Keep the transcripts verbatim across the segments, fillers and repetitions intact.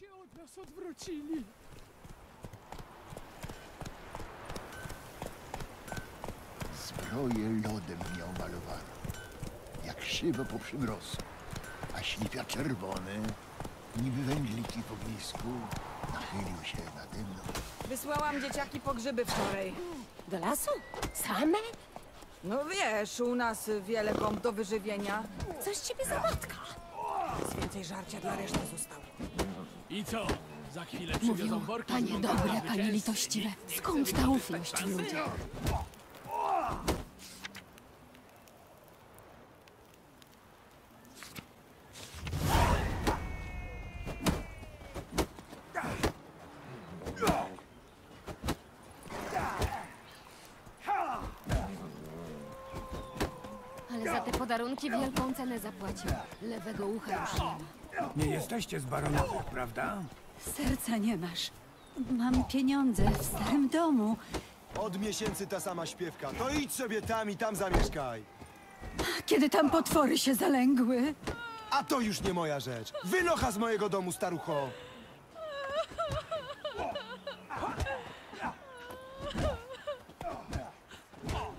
się od nas odwrócili. Zbroję lodem miał malowano, jak szyba po przymrozku, a ślipia czerwony, niby wędliki w ognisku, nachylił się nade mną. Wysłałam dzieciaki po grzyby wczoraj. Do lasu? Same? No wiesz, u nas wiele bomb do wyżywienia. Coś ciebie za matka. Jest więcej żarcia dla reszty zostało. I co? Za chwilę przywiozą worki. Panie dobre, panie litościwe. Skąd ta ufność w ludziach? Warunki wielką cenę zapłacił. Lewego ucha już nie ma. Nie jesteście z baronowych, prawda? Serca nie masz. Mam pieniądze w starym domu. Od miesięcy ta sama śpiewka. To idź sobie tam i tam zamieszkaj. Kiedy tam potwory się zalęgły. A to już nie moja rzecz. Wynocha z mojego domu, starucho.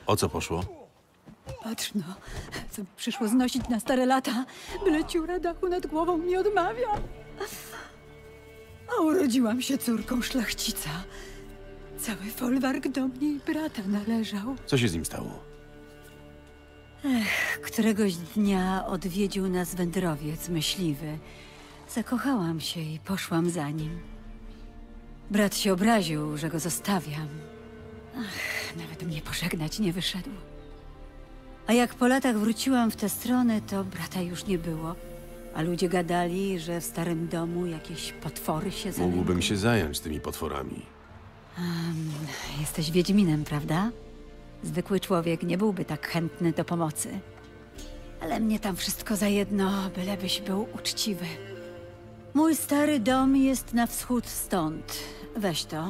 O co poszło? Patrz no, co przyszło znosić na stare lata, byle ciura dachu nad głową nie odmawia. A urodziłam się córką szlachcica. Cały folwark do mnie i brata należał. Co się z nim stało? Ech, któregoś dnia odwiedził nas wędrowiec myśliwy. Zakochałam się i poszłam za nim. Brat się obraził, że go zostawiam. Ach, nawet mnie pożegnać nie wyszedł. A jak po latach wróciłam w tę stronę, to brata już nie było. A ludzie gadali, że w starym domu jakieś potwory się zajęły. Mógłbym się zająć tymi potworami. Um, jesteś wiedźminem, prawda? Zwykły człowiek nie byłby tak chętny do pomocy. Ale mnie tam wszystko za jedno, bylebyś był uczciwy. Mój stary dom jest na wschód stąd. Weź to.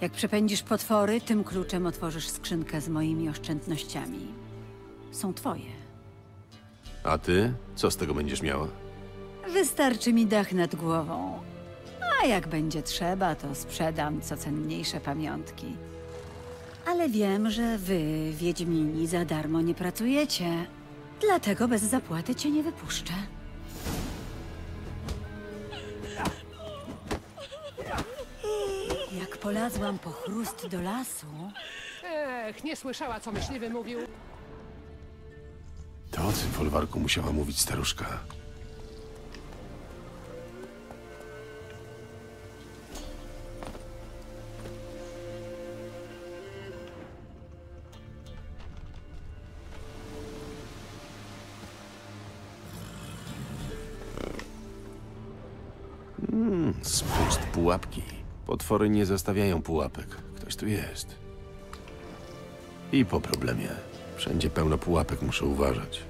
Jak przepędzisz potwory, tym kluczem otworzysz skrzynkę z moimi oszczędnościami. Są twoje. A ty? Co z tego będziesz miała? Wystarczy mi dach nad głową. A jak będzie trzeba, to sprzedam co cenniejsze pamiątki. Ale wiem, że wy, wiedźmini, za darmo nie pracujecie. Dlatego bez zapłaty cię nie wypuszczę. Jak polazłam po chrust do lasu... Ech, nie słyszała, co myśliwy mówił. To o tym folwarku musiała mówić staruszka. Hmm, spust pułapki. Potwory nie zostawiają pułapek. Ktoś tu jest. I po problemie. Wszędzie pełno pułapek, muszę uważać.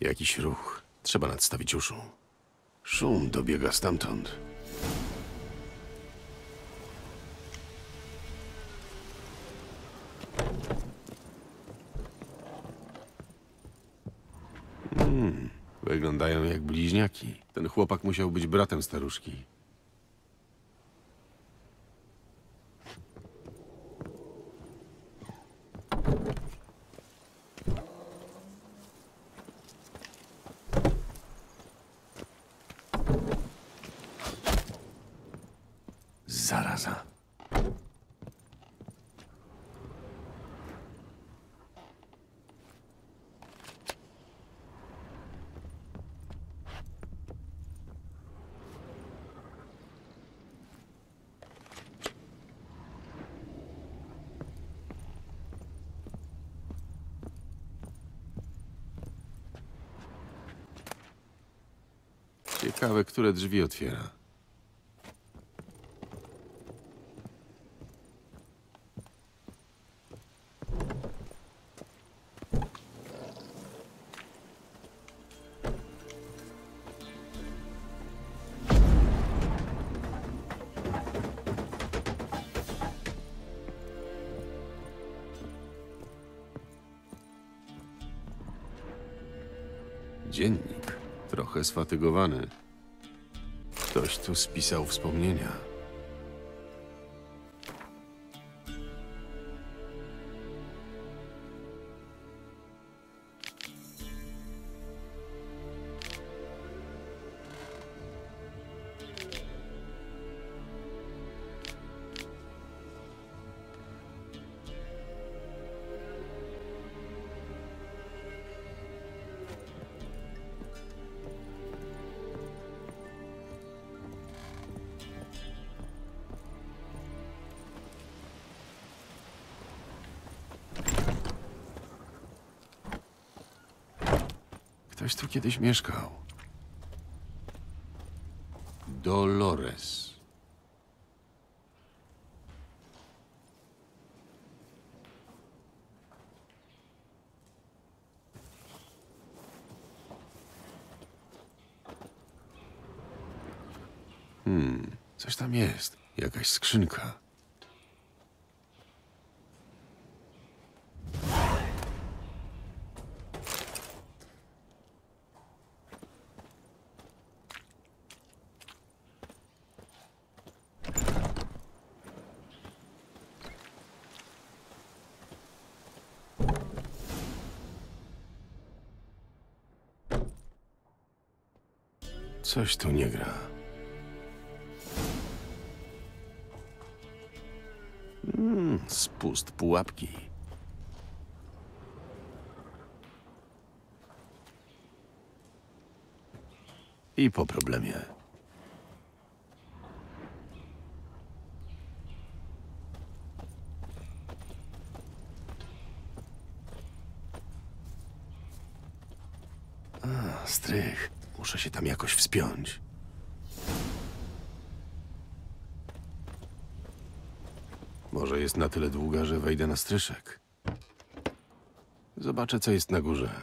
Jakiś ruch. Trzeba nadstawić uszu. Szum dobiega stamtąd. Hmm. Wyglądają jak bliźniaki. Ten chłopak musiał być bratem staruszki. Zaraza. Ciekawe, które drzwi otwiera. Dziennik. Trochę sfatygowany. Ktoś tu spisał wspomnienia. Ktoś tu kiedyś mieszkał. Dolores. Hmm, coś tam jest. Jakaś skrzynka. Coś tu nie gra. Mm, spust pułapki. I po problemie. A, strych. Muszę się tam jakoś wspiąć. Może jest na tyle długa, że wejdę na stryszek. Zobaczę, co jest na górze.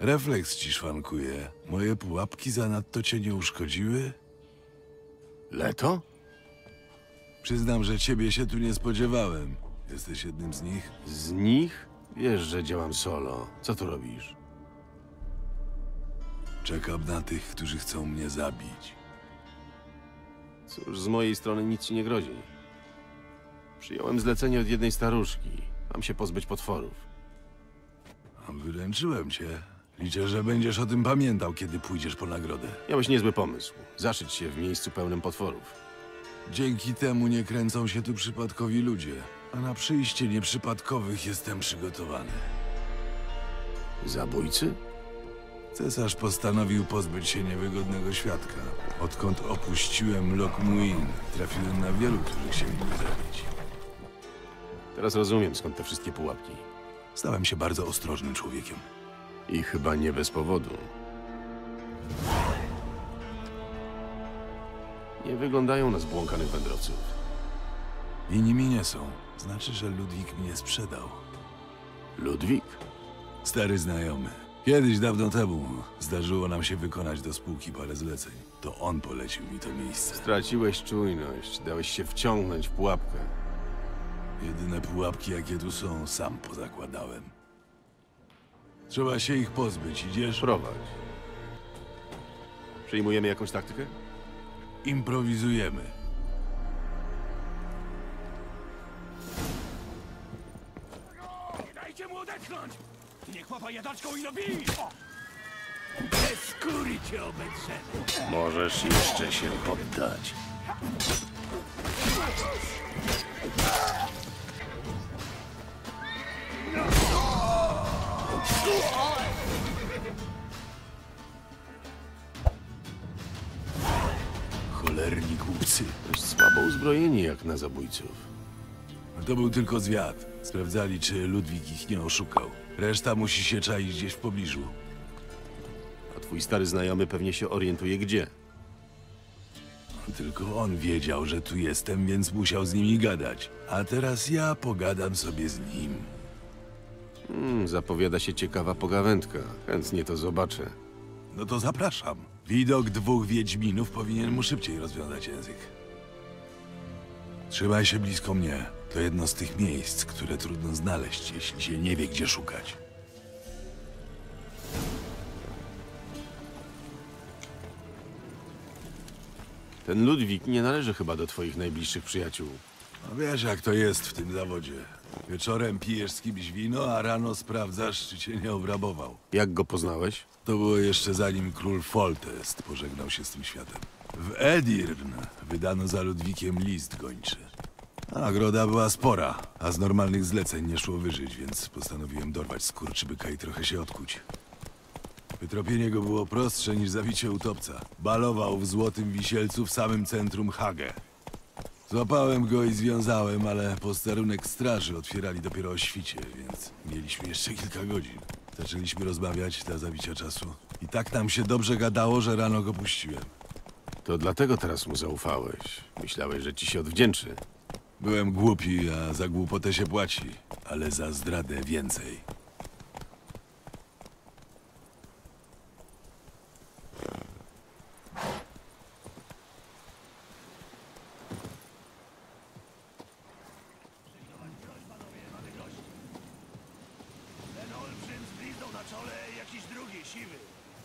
Refleks ci szwankuje. Moje pułapki zanadto cię nie uszkodziły? Letho? Przyznam, że ciebie się tu nie spodziewałem. Jesteś jednym z nich? Z nich? Wiesz, że działam solo. Co tu robisz? Czekam na tych, którzy chcą mnie zabić. Cóż, z mojej strony nic ci nie grozi. Przyjąłem zlecenie od jednej staruszki. Mam się pozbyć potworów. A wyręczyłem cię. Liczę, że będziesz o tym pamiętał, kiedy pójdziesz po nagrodę. Miałeś niezły pomysł. Zaszyć się w miejscu pełnym potworów. Dzięki temu nie kręcą się tu przypadkowi ludzie. A na przyjście nieprzypadkowych jestem przygotowany. Zabójcy? Cesarz postanowił pozbyć się niewygodnego świadka. Odkąd opuściłem Loc Muinne, trafiłem na wielu, którzy chcieli mnie zabić. Teraz rozumiem, skąd te wszystkie pułapki. Stałem się bardzo ostrożnym człowiekiem. I chyba nie bez powodu. Nie wyglądają na zbłąkanych wędrowców. I nimi nie są. Znaczy, że Ludwik mnie sprzedał. Ludwik? Stary znajomy. Kiedyś, dawno temu, zdarzyło nam się wykonać do spółki parę zleceń. To on polecił mi to miejsce. Straciłeś czujność. Dałeś się wciągnąć w pułapkę. Jedyne pułapki, jakie tu są, sam pozakładałem. Trzeba się ich pozbyć. Idziesz? Prowadź. Przyjmujemy jakąś taktykę? Improwizujemy. Niech chłopa jadaczką i nabij! Te skóry cię obedrzemy! Możesz jeszcze się poddać. Cholerni głupcy. Dość słabo uzbrojeni jak na zabójców. To był tylko zwiad. Sprawdzali, czy Ludwik ich nie oszukał. Reszta musi się czaić gdzieś w pobliżu. A twój stary znajomy pewnie się orientuje gdzie. Tylko on wiedział, że tu jestem, więc musiał z nimi gadać. A teraz ja pogadam sobie z nim. Hmm, zapowiada się ciekawa pogawędka. Chętnie to zobaczę. No to zapraszam. Widok dwóch wiedźminów powinien mu szybciej rozwiązać język. Trzymaj się blisko mnie. To jedno z tych miejsc, które trudno znaleźć, jeśli się nie wie, gdzie szukać. Ten Ludwik nie należy chyba do twoich najbliższych przyjaciół. No wiesz, jak to jest w tym zawodzie. Wieczorem pijesz z kimś wino, a rano sprawdzasz, czy cię nie obrabował. Jak go poznałeś? To było jeszcze zanim król Foltest pożegnał się z tym światem. W Edirn wydano za Ludwikiem list gończy. A nagroda była spora, a z normalnych zleceń nie szło wyżyć, więc postanowiłem dorwać skurczybyka i trochę się odkuć. Wytropienie go było prostsze niż zabicie utopca. Balował w Złotym Wisielcu w samym centrum Hagę. Złapałem go i związałem, ale posterunek straży otwierali dopiero o świcie, więc mieliśmy jeszcze kilka godzin. Zaczęliśmy rozmawiać dla zabicia czasu. I tak nam się dobrze gadało, że rano go puściłem. To dlatego teraz mu zaufałeś. Myślałeś, że ci się odwdzięczy. Byłem głupi, a za głupotę się płaci, ale za zdradę więcej.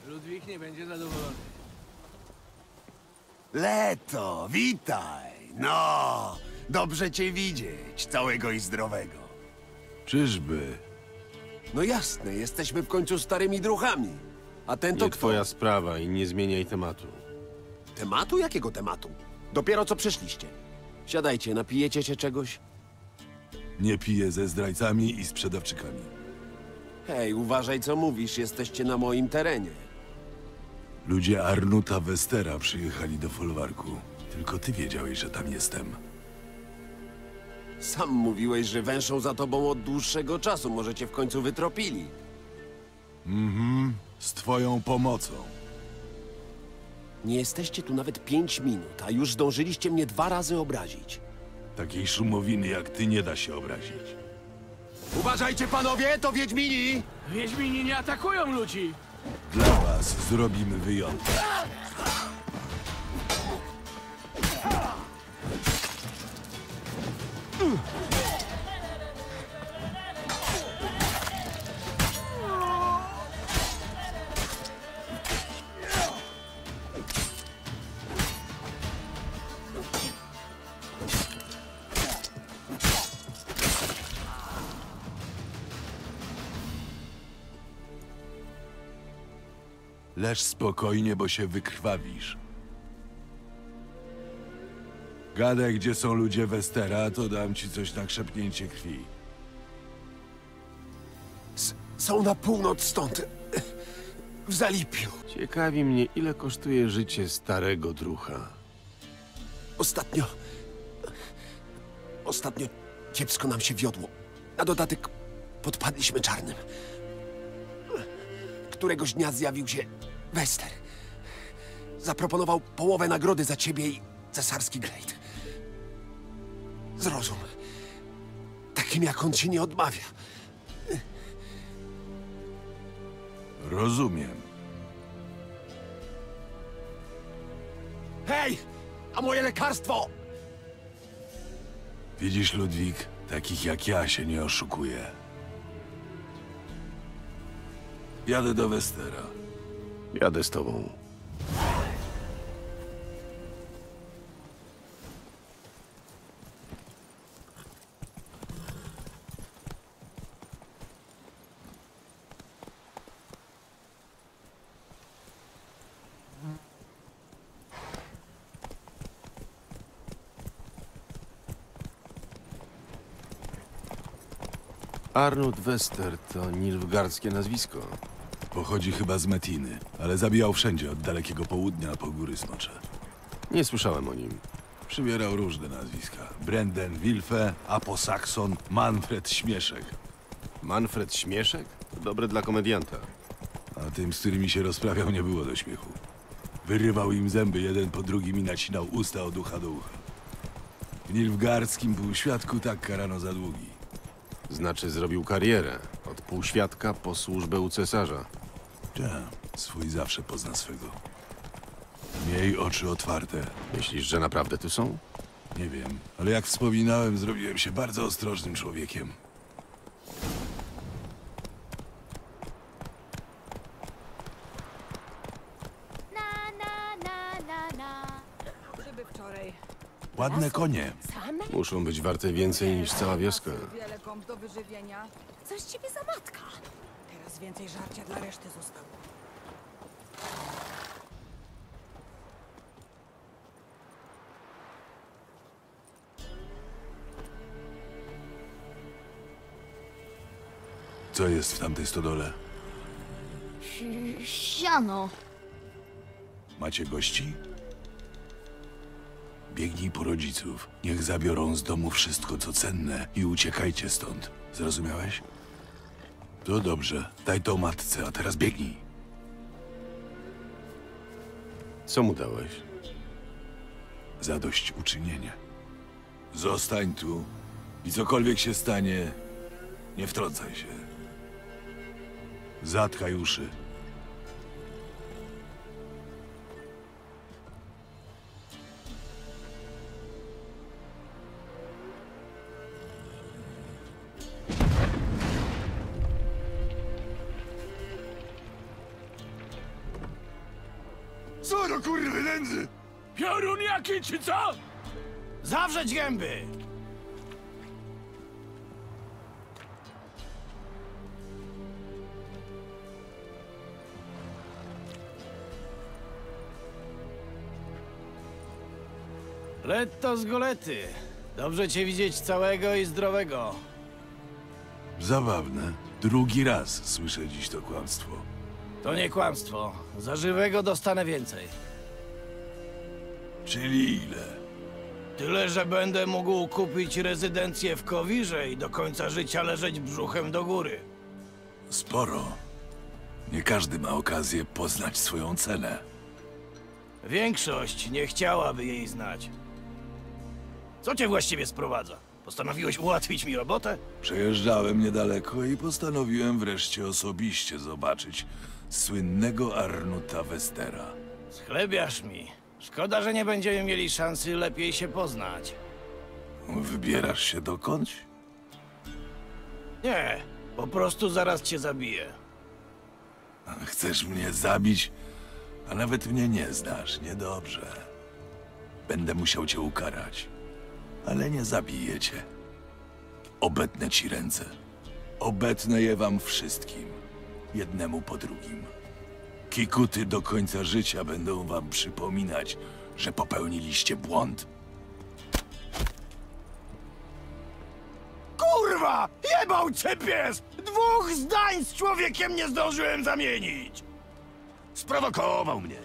Ludwik nie będzie zadowolony. Letho, witaj! No, dobrze cię widzieć, całego i zdrowego. Czyżby? No jasne, jesteśmy w końcu starymi druchami. A ten to nie kto? Twoja sprawa i nie zmieniaj tematu. Tematu? Jakiego tematu? Dopiero co przyszliście. Siadajcie, napijecie się czegoś? Nie piję ze zdrajcami i sprzedawczykami. Hej, uważaj co mówisz, jesteście na moim terenie. Ludzie Arnouta Westera przyjechali do folwarku. Tylko ty wiedziałeś, że tam jestem. Sam mówiłeś, że węszą za tobą od dłuższego czasu. Może cię w końcu wytropili. Mhm, z twoją pomocą. Nie jesteście tu nawet pięć minut, a już zdążyliście mnie dwa razy obrazić. Takiej szumowiny jak ty nie da się obrazić. Uważajcie panowie, to Wiedźmini! Wiedźmini nie atakują ludzi! Dla was zrobimy wyjątek. Leż spokojnie, bo się wykrwawisz. Gadaj, gdzie są ludzie Westera, to dam ci coś na krzepnięcie krwi. S są na północ stąd, w Zalipiu. Ciekawi mnie, ile kosztuje życie starego drucha. Ostatnio... Ostatnio kiepsko nam się wiodło. Na dodatek podpadliśmy czarnym. Któregoś dnia zjawił się Wester. Zaproponował połowę nagrody za ciebie i cesarski glejt. Zrozum. Takim jak on ci nie odmawia. Rozumiem. Hej! A moje lekarstwo! Widzisz, Ludwik, takich jak ja się nie oszukuje. Jadę do Westera. Jadę z tobą. Arnout Vester to nilfgaardzkie nazwisko. Pochodzi chyba z Metiny, ale zabijał wszędzie, od dalekiego południa po Góry Smocze. Nie słyszałem o nim. Przybierał różne nazwiska. Brendan Wilfey, Apo Saxon, Manfred Śmieszek. Manfred Śmieszek? To dobre dla komedianta. A tym, z którymi się rozprawiał, nie było do śmiechu. Wyrywał im zęby jeden po drugim i nacinał usta od ucha do ucha. W nilfgaardzkim półświadku tak karano za długi. Znaczy zrobił karierę. Od półświadka po służbę u cesarza. Ja, swój zawsze pozna swego. Miej oczy otwarte. Myślisz, że naprawdę tu są? Nie wiem, ale jak wspominałem, zrobiłem się bardzo ostrożnym człowiekiem. Ładne konie. Muszą być warte więcej niż cała wioska. Wiele komp do wyżywienia. Coś ciebie za matka. Teraz więcej żarcia dla reszty zostało. Co jest w tamtej stodole? Siano. Macie gości? Biegnij po rodziców. Niech zabiorą z domu wszystko, co cenne i uciekajcie stąd. Zrozumiałeś? To dobrze. Daj to matce, a teraz biegnij. Co mu dałeś? Zadośćuczynienie. Zostań tu i cokolwiek się stanie, nie wtrącaj się. Zatkaj uszy. Co do kurwy nędzy? Piorun jaki, czy co? Zawrzeć gęby! Letho z Gulety. Dobrze cię widzieć całego i zdrowego. Zabawne. Drugi raz słyszę dziś to kłamstwo. To nie kłamstwo. Za żywego dostanę więcej. Czyli ile? Tyle, że będę mógł kupić rezydencję w Kowirze i do końca życia leżeć brzuchem do góry. Sporo. Nie każdy ma okazję poznać swoją cenę. Większość nie chciałaby jej znać. Co cię właściwie sprowadza? Postanowiłeś ułatwić mi robotę? Przejeżdżałem niedaleko i postanowiłem wreszcie osobiście zobaczyć słynnego Arnouta Westera. Schlebiasz mi. Szkoda, że nie będziemy mieli szansy lepiej się poznać. Wybierasz się dokądś? Nie, po prostu zaraz cię zabiję. Chcesz mnie zabić? A nawet mnie nie znasz, niedobrze. Będę musiał cię ukarać. Ale nie zabiję cię. Obetnę ci ręce. Obetnę je wam wszystkim. Jednemu po drugim. Kikuty do końca życia będą wam przypominać, że popełniliście błąd. Kurwa! Jebał cię pies! Dwóch zdań z człowiekiem nie zdążyłem zamienić! Sprowokował mnie.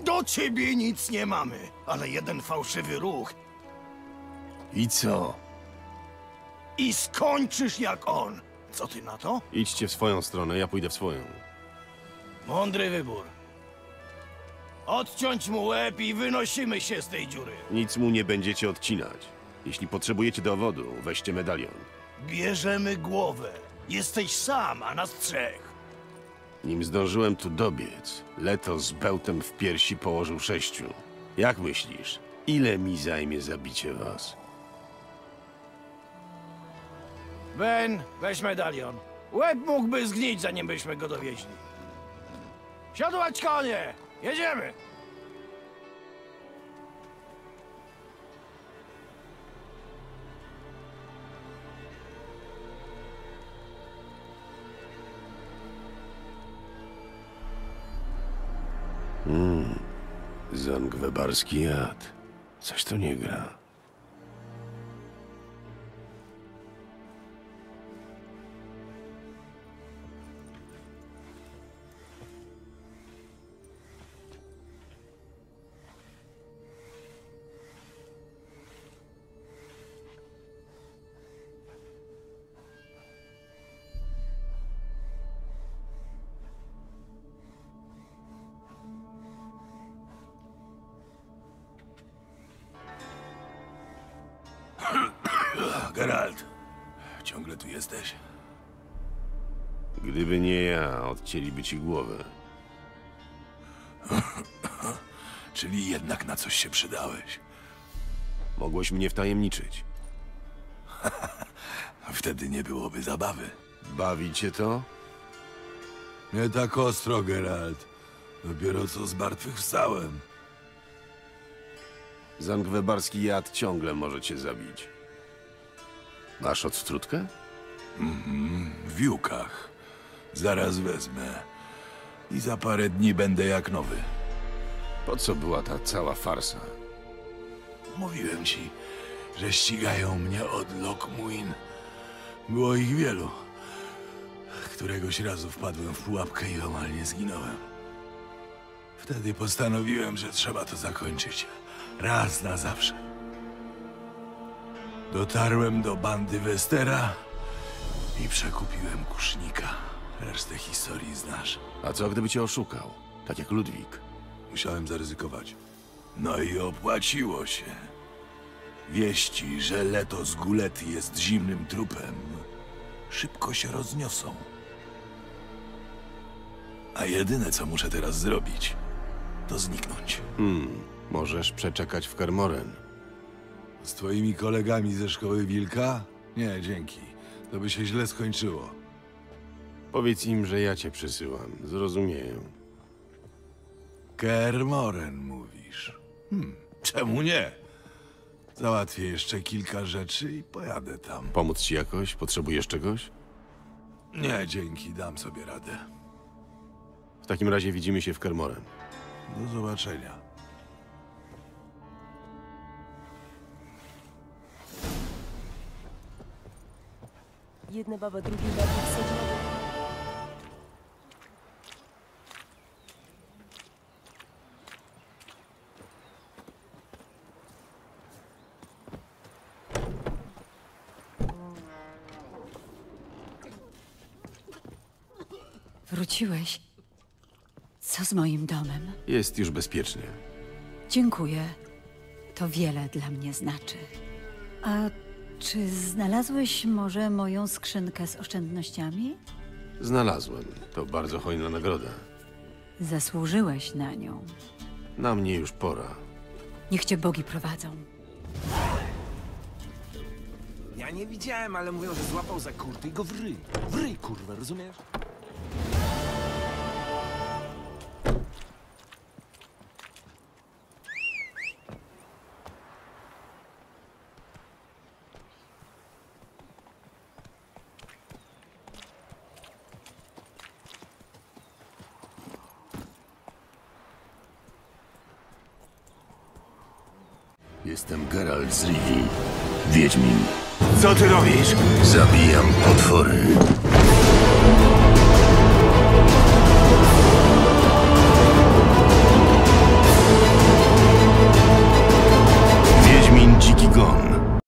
Do ciebie nic nie mamy, ale jeden fałszywy ruch. I co? I skończysz jak on. Co ty na to? Idźcie w swoją stronę, ja pójdę w swoją. Mądry wybór. Odciąć mu łeb i wynosimy się z tej dziury. Nic mu nie będziecie odcinać. Jeśli potrzebujecie dowodu, weźcie medalion. Bierzemy głowę. Jesteś sam, a nas trzech. Nim zdążyłem tu dobiec, Letho z bełtem w piersi położył sześciu. Jak myślisz, ile mi zajmie zabicie was? Ben, weź medalion. Łeb mógłby zgnić, zanim byśmy go dowieźli. Siadłać konie! Jedziemy! Mmm, zangwebarski jad. Coś tu nie gra. Geralt, ciągle tu jesteś? Gdyby nie ja, odcięliby ci głowę. Czyli jednak na coś się przydałeś. Mogłeś mnie wtajemniczyć. Wtedy nie byłoby zabawy. Bawi cię to? Nie tak ostro, Geralt. Dopiero co z martwych wstałem. Zangwebarski jad ciągle może cię zabić. Masz odstrutkę? Mhm, w wiłkach. Zaraz wezmę. I za parę dni będę jak nowy. Po co była ta cała farsa? Mówiłem ci, że ścigają mnie od Loc Muinne. Było ich wielu. Któregoś razu wpadłem w pułapkę i omal nie zginąłem. Wtedy postanowiłem, że trzeba to zakończyć. Raz na zawsze. Dotarłem do bandy Westera i przekupiłem kusznika. Resztę historii znasz. A co gdyby cię oszukał? Tak jak Ludwik. Musiałem zaryzykować. No i opłaciło się. Wieści, że Letho z Gulety jest zimnym trupem, szybko się rozniosą. A jedyne, co muszę teraz zrobić, to zniknąć. Hmm, możesz przeczekać w Kaer Morhen. Z twoimi kolegami ze szkoły wilka? Nie, dzięki. To by się źle skończyło. Powiedz im, że ja cię przesyłam. Zrozumieją. Kaer Morhen, mówisz? Hmm, czemu nie? Załatwię jeszcze kilka rzeczy i pojadę tam. Pomóc ci jakoś? Potrzebujesz czegoś? Nie, dzięki. Dam sobie radę. W takim razie widzimy się w Kaer Morhen. Do zobaczenia. Jedna baba, drugi baba. Wróciłeś. Co z moim domem? Jest już bezpiecznie. Dziękuję. To wiele dla mnie znaczy. A czy znalazłeś może moją skrzynkę z oszczędnościami? Znalazłem. To bardzo hojna nagroda. Zasłużyłeś na nią. Na mnie już pora. Niech cię bogi prowadzą. Ja nie widziałem, ale mówią, że złapał za kurty i go wryj. Wryj, kurwa, rozumiesz? Jestem Geralt z Rivii, Wiedźmin. Co ty robisz? Zabijam potwory.